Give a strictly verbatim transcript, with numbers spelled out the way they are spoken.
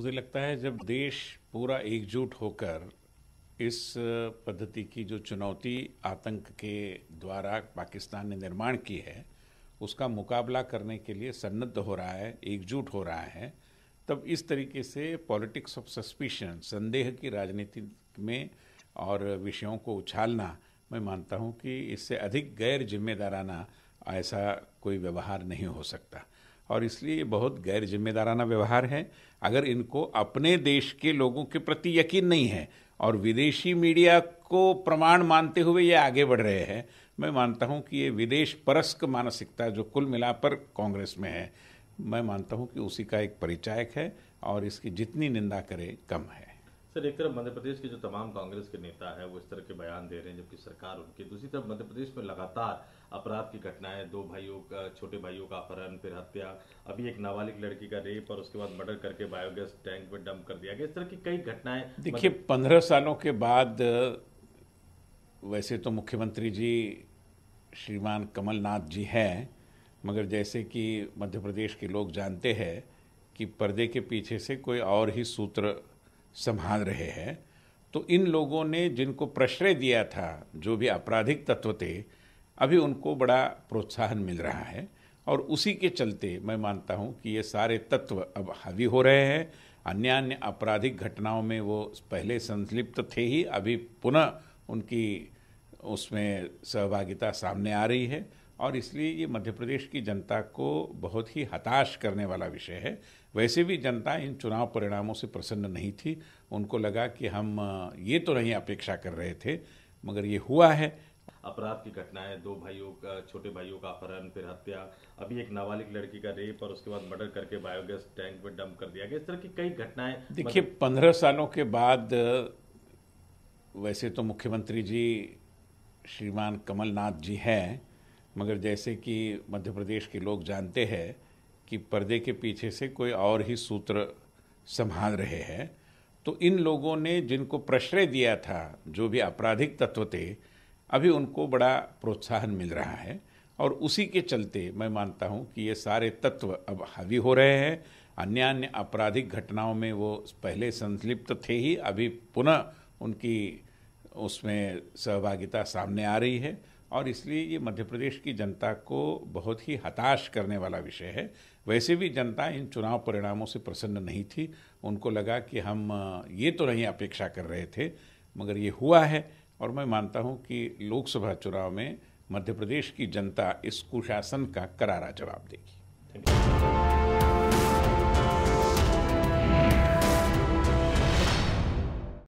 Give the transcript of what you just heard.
मुझे लगता है जब देश पूरा एकजुट होकर इस पद्धति की जो चुनौती आतंक के द्वारा पाकिस्तान ने निर्माण की है उसका मुकाबला करने के लिए सन्नद्ध हो रहा है, एकजुट हो रहा है, तब इस तरीके से पॉलिटिक्स ऑफ सस्पिशन, संदेह की राजनीति में और विषयों को उछालना, मैं मानता हूं कि इससे अधिक गैर जिम्मेदाराना ऐसा कोई व्यवहार नहीं हो सकता और इसलिए ये बहुत गैर जिम्मेदाराना व्यवहार है। अगर इनको अपने देश के लोगों के प्रति यकीन नहीं है और विदेशी मीडिया को प्रमाण मानते हुए ये आगे बढ़ रहे हैं, मैं मानता हूं कि ये विदेश परस्क मानसिकता जो कुल मिलाकर कांग्रेस में है, मैं मानता हूं कि उसी का एक परिचायक है और इसकी जितनी निंदा करे कम है। सर, एक तरफ मध्य प्रदेश के जो तमाम कांग्रेस के नेता है वो इस तरह के बयान दे रहे हैं जबकि सरकार उनकी, दूसरी तरफ मध्य प्रदेश में लगातार अपराध की घटनाएं, दो भाइयों का, छोटे भाइयों का अपहरण, फिर हत्या, अभी एक नाबालिग लड़की का रेप और उसके बाद मर्डर करके बायोगैस टैंक में डंप कर दिया गया, इस तरह की कई घटनाएं। देखिए, पंद्रह सालों के बाद वैसे तो मुख्यमंत्री जी श्रीमान कमलनाथ जी हैं, मगर जैसे कि मध्य प्रदेश के लोग जानते हैं कि पर्दे के पीछे से कोई और ही सूत्र संभाल रहे हैं, तो इन लोगों ने जिनको प्रश्रय दिया था, जो भी आपराधिक तत्व थे, अभी उनको बड़ा प्रोत्साहन मिल रहा है और उसी के चलते मैं मानता हूं कि ये सारे तत्व अब हावी हो रहे हैं। अन्य अन्य आपराधिक घटनाओं में वो पहले संलिप्त थे ही, अभी पुनः उनकी उसमें सहभागिता सामने आ रही है और इसलिए ये मध्य प्रदेश की जनता को बहुत ही हताश करने वाला विषय है। वैसे भी जनता इन चुनाव परिणामों से प्रसन्न नहीं थी, उनको लगा कि हम ये तो नहीं अपेक्षा कर रहे थे, मगर ये हुआ है। अपराध की घटनाएं, दो भाइयों का, छोटे भाइयों का अपहरण, फिर हत्या, अभी एक नाबालिग लड़की का रेप और उसके बाद मर्डर करके बायोगैस टैंक में डंप कर दिया गया, इस तरह की कई घटनाएं। देखिए, पंद्रह सालों के बाद वैसे तो मुख्यमंत्री जी श्रीमान कमलनाथ जी हैं, मगर जैसे कि मध्य प्रदेश के लोग जानते हैं कि पर्दे के पीछे से कोई और ही सूत्र संभाल रहे हैं, तो इन लोगों ने जिनको प्रश्रय दिया था, जो भी आपराधिक तत्व थे, अभी उनको बड़ा प्रोत्साहन मिल रहा है और उसी के चलते मैं मानता हूं कि ये सारे तत्व अब हावी हो रहे हैं। अन्य अन्य आपराधिक घटनाओं में वो पहले संलिप्त थे ही, अभी पुनः उनकी उसमें सहभागिता सामने आ रही है और इसलिए ये मध्य प्रदेश की जनता को बहुत ही हताश करने वाला विषय है। वैसे भी जनता इन चुनाव परिणामों से प्रसन्न नहीं थी, उनको लगा कि हम ये तो नहीं अपेक्षा कर रहे थे, मगर ये हुआ है और मैं मानता हूँ कि लोकसभा चुनाव में मध्य प्रदेश की जनता इस कुशासन का करारा जवाब देगी।